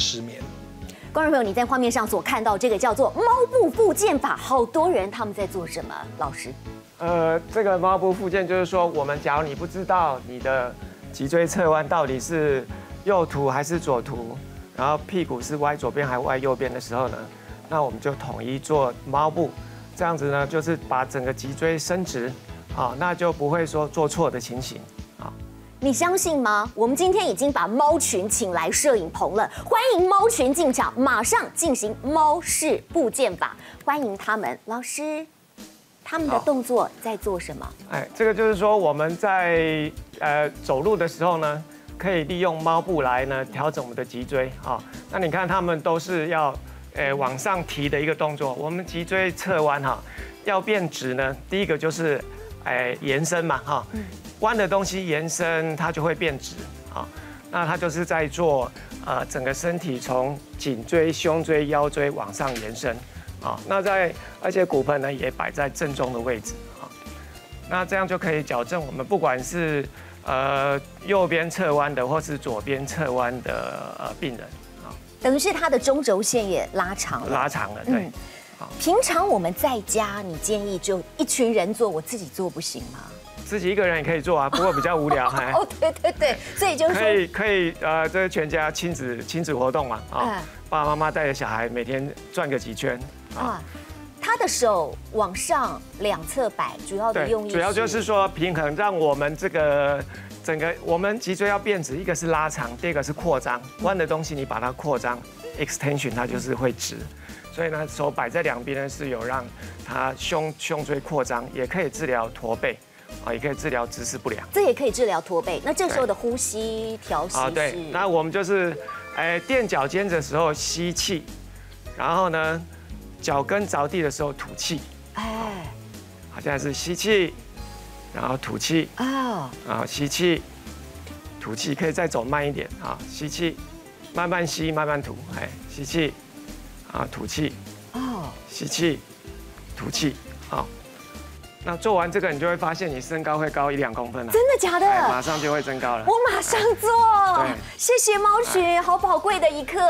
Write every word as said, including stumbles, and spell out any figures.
失眠。 观众朋友，你在画面上所看到这个叫做猫步复健法，好多人他们在做什么？老师，呃，这个猫步复健就是说，我们假如你不知道你的脊椎侧弯到底是右凸还是左凸，然后屁股是歪左边还歪右边的时候呢，那我们就统一做猫步，这样子呢，就是把整个脊椎伸直，好，那就不会说做错的情形。 你相信吗？我们今天已经把猫群请来摄影棚了，欢迎猫群进场，马上进行猫式步健法，欢迎他们。老师，他们的动作在做什么？哎，这个就是说我们在呃走路的时候呢，可以利用猫步来呢调整我们的脊椎啊、哦。那你看他们都是要呃往上提的一个动作，我们脊椎侧弯哈、哦，要变直呢，第一个就是哎、呃、延伸嘛哈。哦嗯 弯的东西延伸，它就会变直啊。那它就是在做呃整个身体从颈椎、胸椎、腰椎往上延伸啊。那在而且骨盆呢也摆在正中的位置啊。那这样就可以矫正我们不管是呃右边侧弯的或是左边侧弯的呃病人啊。等于是它的中轴线也拉长了。拉长了，对。嗯、平常我们在家，你建议就一群人做，我自己做不行吗？ 自己一个人也可以做啊，不过比较无聊。哦，对对对，所以就是可以可以呃，这全家亲子亲子活动嘛啊，哦嗯、爸爸妈妈带着小孩每天转个几圈啊。他的手往上两侧摆，主要的用意主要就是说平衡，让我们这个整个我们脊椎要变直，一个是拉长，第二个是扩张。弯的东西你把它扩张 ，extension 它就是会直。 所以呢，手摆在两边呢是有让它胸胸椎扩张，也可以治疗驼背。 啊，也可以治疗姿势不良，这也可以治疗驼背。那这时候的呼吸调息啊，对，那我们就是，哎，垫脚尖的时候吸气，然后呢，脚跟着地的时候吐气。哎，好，现在是吸气，然后吐气。哦，啊，吸气，吐气，可以再走慢一点啊，吸气，慢慢吸，慢慢吐，哎，吸气，啊，吐气，哦，吸气，吐气，好。 那做完这个，你就会发现你身高会高一两公分了、啊。真的假的？马上就会增高了。我马上做。谢谢猫群，好宝贵的一刻。